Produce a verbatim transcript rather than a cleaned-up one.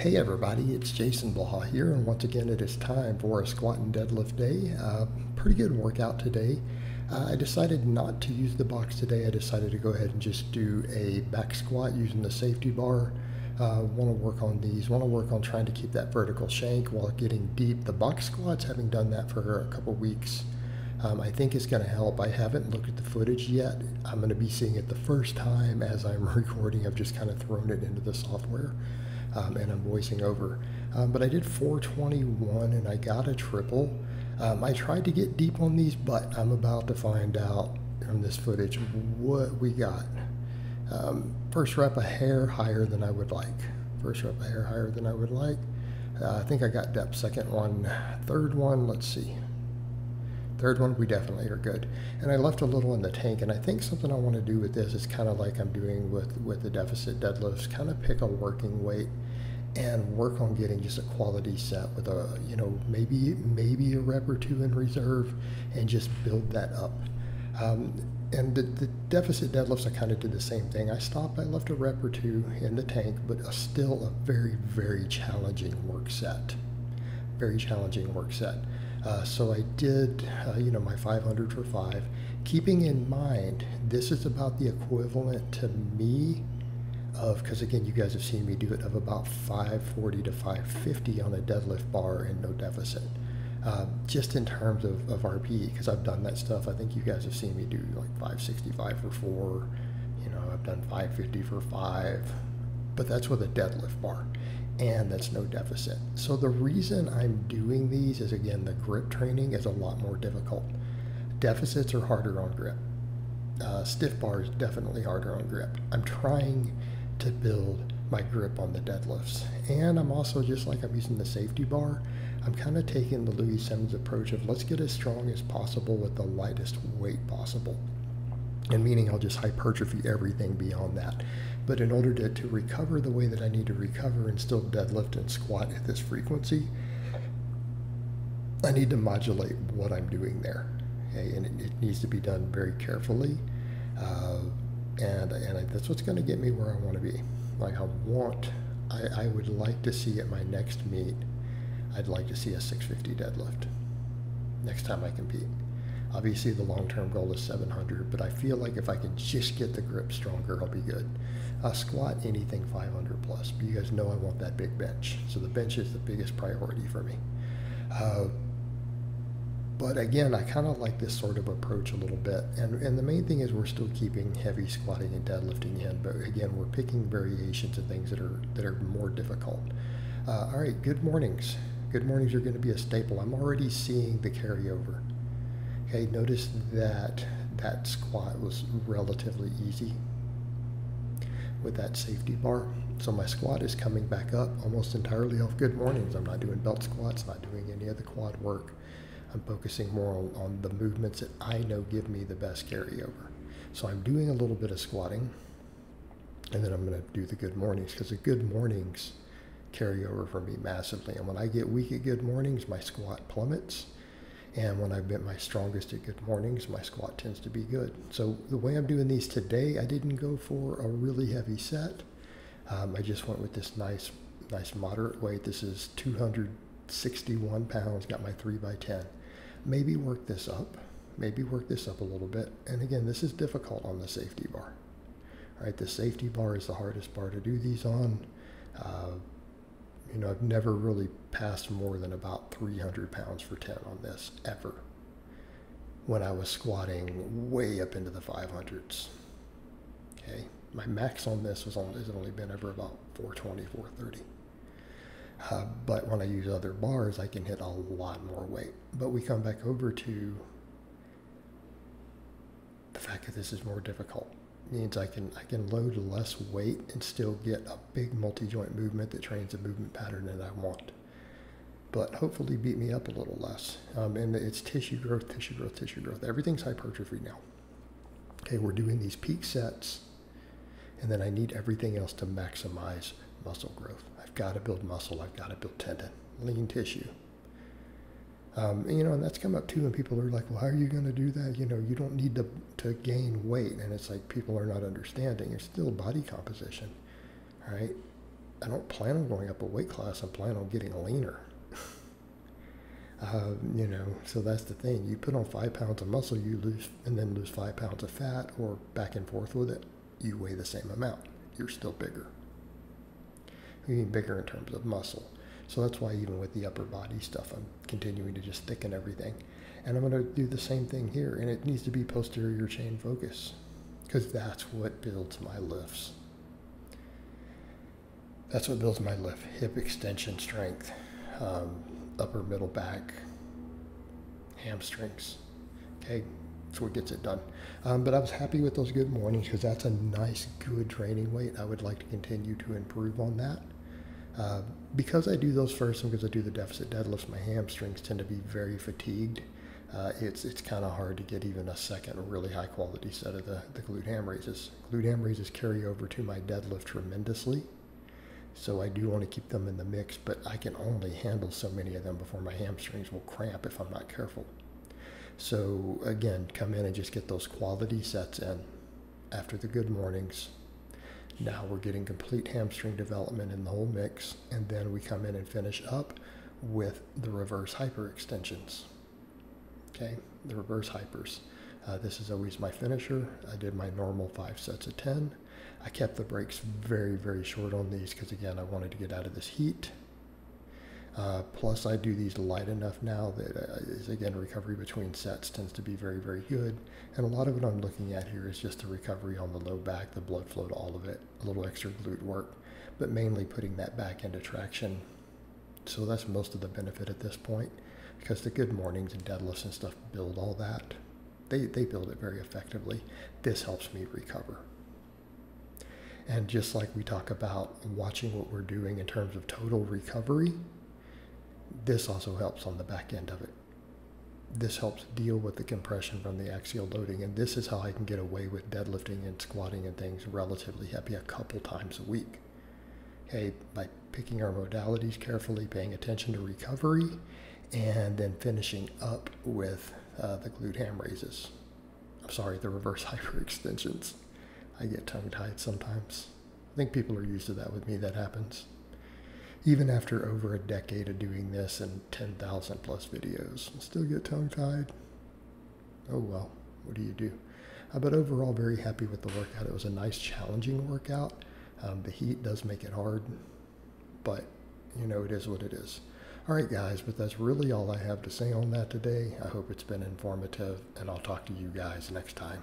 Hey everybody, it's Jason Blaha here, and once again it is time for a squat and deadlift day. Uh, pretty good workout today. Uh, I decided not to use the box today. I decided to go ahead and just do a back squat using the safety bar. Uh, want to work on these, want to work on trying to keep that vertical shank while getting deep. The box squats, having done that for a couple weeks, um, I think it's going to help. I haven't looked at the footage yet. I'm going to be seeing it the first time as I'm recording. I've just kind of thrown it into the software. Um, and I'm voicing over. Um, but I did four twenty-one and I got a triple. Um, I tried to get deep on these, but I'm about to find out from this footage what we got. Um, first rep a hair higher than I would like. First rep a hair higher than I would like. Uh, I think I got depth. Second one, third one, let's see. Third one, we definitely are good. And I left a little in the tank, and I think something I want to do with this is kind of like I'm doing with, with the deficit deadlifts, kind of pick a working weight and work on getting just a quality set with a, you know, maybe, maybe a rep or two in reserve and just build that up. Um, and the, the deficit deadlifts, I kind of did the same thing. I stopped, I left a rep or two in the tank, but a, still a very, very challenging work set. Very challenging work set. Uh, so I did, uh, you know, my five hundred for five, keeping in mind, this is about the equivalent to me of, because again, you guys have seen me do it, of about five forty to five fifty on a deadlift bar and no deficit, uh, just in terms of, of R P, because I've done that stuff. I think you guys have seen me do like five sixty-five for four, you know, I've done five fifty for five, but that's with a deadlift bar. And that's no deficit. So the reason I'm doing these is, again, the grip training is a lot more difficult. Deficits are harder on grip. Uh, stiff bars definitely harder on grip. I'm trying to build my grip on the deadlifts. And I'm also, just like I'm using the safety bar, I'm kind of taking the Louis Simmons approach of let's get as strong as possible with the lightest weight possible. And meaning I'll just hypertrophy everything beyond that. But in order to, to recover the way that I need to recover and still deadlift and squat at this frequency, I need to modulate what I'm doing there. Okay? And it, it needs to be done very carefully. Uh, and and I, that's what's going to get me where I want to be. Like I want, I, I would like to see at my next meet, I'd like to see a six fifty deadlift next time I compete. Obviously, the long-term goal is seven hundred, but I feel like if I can just get the grip stronger, I'll be good. I'll squat anything five hundred plus, but you guys know I want that big bench. So the bench is the biggest priority for me. Uh, but again, I kind of like this sort of approach a little bit. And, and the main thing is we're still keeping heavy squatting and deadlifting in, but again, we're picking variations of things that are, that are more difficult. Uh, all right, good mornings. Good mornings are going to be a staple. I'm already seeing the carryover. Okay, notice that that squat was relatively easy with that safety bar. So my squat is coming back up almost entirely off good mornings. I'm not doing belt squats, not doing any of the quad work. I'm focusing more on, on the movements that I know give me the best carryover. So I'm doing a little bit of squatting, and then I'm going to do the good mornings, because the good mornings carry over for me massively. And when I get weak at good mornings, my squat plummets. And when I've been my strongest at good mornings, my squat tends to be good. So the way I'm doing these today, I didn't go for a really heavy set. Um, I just went with this nice, nice moderate weight. This is two hundred sixty-one pounds, got my three by ten. Maybe work this up, maybe work this up a little bit. And again, this is difficult on the safety bar. All right, the safety bar is the hardest bar to do these on. Uh, You know, I've never really passed more than about three hundred pounds for ten on this, ever. When I was squatting way up into the five hundreds. Okay, my max on this was on, has only been ever about four twenty, four thirty. Uh, but when I use other bars, I can hit a lot more weight. But we come back over to the fact that this is more difficult. Means I can I can load less weight and still get a big multi-joint movement that trains the movement pattern that I want, but hopefully beat me up a little less. Um, and it's tissue growth, tissue growth, tissue growth. Everything's hypertrophy now. Okay, we're doing these peak sets, and then I need everything else to maximize muscle growth. I've got to build muscle. I've got to build tendon, lean tissue. Um, and, you know, and that's come up too, and people are like, well, how are you going to do that? You know, you don't need to, to gain weight. And it's like, people are not understanding. It's still body composition, all right? I don't plan on going up a weight class. I plan on getting leaner. Uh, you know, so that's the thing. You put on five pounds of muscle, you lose, and then lose five pounds of fat, or back and forth with it. You weigh the same amount. You're still bigger. You mean bigger in terms of muscle. So that's why even with the upper body stuff, I'm continuing to just thicken everything. And I'm going to do the same thing here. And it needs to be posterior chain focus, because that's what builds my lifts. That's what builds my lift. Hip extension strength. Um, upper middle back, hamstrings. Okay, that's what gets it done. Um, but I was happy with those good mornings, because that's a nice, good training weight. I would like to continue to improve on that. Uh, because I do those first, and because I do the deficit deadlifts, my hamstrings tend to be very fatigued. Uh, it's it's kind of hard to get even a second really high quality set of the, the glute ham raises. Glute ham raises carry over to my deadlift tremendously. So I do want to keep them in the mix, but I can only handle so many of them before my hamstrings will cramp if I'm not careful. So again, come in and just get those quality sets in after the good mornings. Now we're getting complete hamstring development in the whole mix, and then we come in and finish up with the reverse hyper extensions. Okay, the reverse hypers. Uh, this is always my finisher. I did my normal five sets of ten. I kept the breaks very, very short on these because, again, I wanted to get out of this heat. Uh, plus, I do these light enough now that, uh, again, recovery between sets tends to be very, very good. And a lot of what I'm looking at here is just the recovery on the low back, the blood flow to all of it, a little extra glute work, but mainly putting that back into traction. So that's most of the benefit at this point, because the good mornings and deadlifts and stuff build all that. They, they build it very effectively. This helps me recover. And just like we talk about watching what we're doing in terms of total recovery, this also helps on the back end of it. This helps deal with the compression from the axial loading. And this is how I can get away with deadlifting and squatting and things relatively heavy a couple times a week. Okay, by picking our modalities carefully, paying attention to recovery, and then finishing up with uh, the glute ham raises. I'm sorry, the reverse hyper extensions. I get tongue-tied sometimes. I think people are used to that with me. That happens. Even after over a decade of doing this and ten thousand plus videos, I still get tongue-tied. Oh well, what do you do? Uh, but overall, very happy with the workout. It was a nice, challenging workout. Um, the heat does make it hard, but you know, it is what it is. All right, guys, but that's really all I have to say on that today. I hope it's been informative, and I'll talk to you guys next time.